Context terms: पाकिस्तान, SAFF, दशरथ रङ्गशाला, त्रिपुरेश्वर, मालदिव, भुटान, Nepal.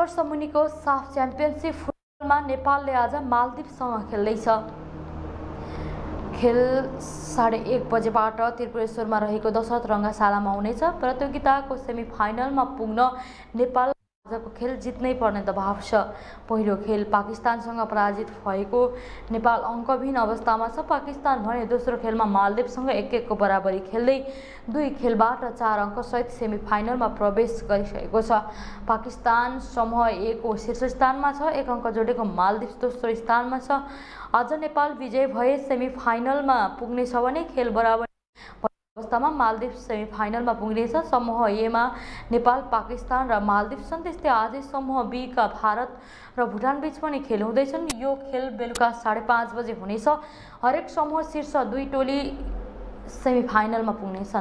वर्ष मुनिको साफ च्याम्पियनसिप फुटबलमा नेपालले आज मालदिवसँग खेल्दैछ। खेल 1:30 बजेबाट त्रिपुरेश्वरमा रहेको दशरथ रङ्गशालामा हुनेछ। प्रतियोगिताको सेमिफाइनलमा पुग्न नेपाल आजको खेल जित्नै पर्ने दबाव छ। पहिलो खेल पाकिस्तानसँग पराजित भएको नेपाल अङ्कविहीन अवस्थामा छ। पाकिस्तान भने दोस्रो खेलमा मालदिवसँग 1-1 को बराबरी खेल्दै 2 खेलबाट 4 अङ्कसहित सेमिफाइनलमा प्रवेश गरिसकेको छ। पाकिस्तान समूह 1 को शीर्ष स्थानमा छ। 1 अङ्क जोडेको मालदिव दोस्रो स्थानमा छ। आज नेपाल विजयी भए सेमिफाइनलमा पुग्नेछ भने खेल बराबर अवस्थामा मालदिव सेमिफाइनलमा पुग्नेछ। समूह एमा नेपाल, पाकिस्तान र मालदिव छन्। त्यस्तै आज समूह बी का भारत र भुटान बीच पनि खेल हुँदैछन्। यो खेल बेलुका 5:30 बजे हुनेछ। हरेक समूह शीर्ष 2 टोली सेमिफाइनलमा पुग्नेछन्।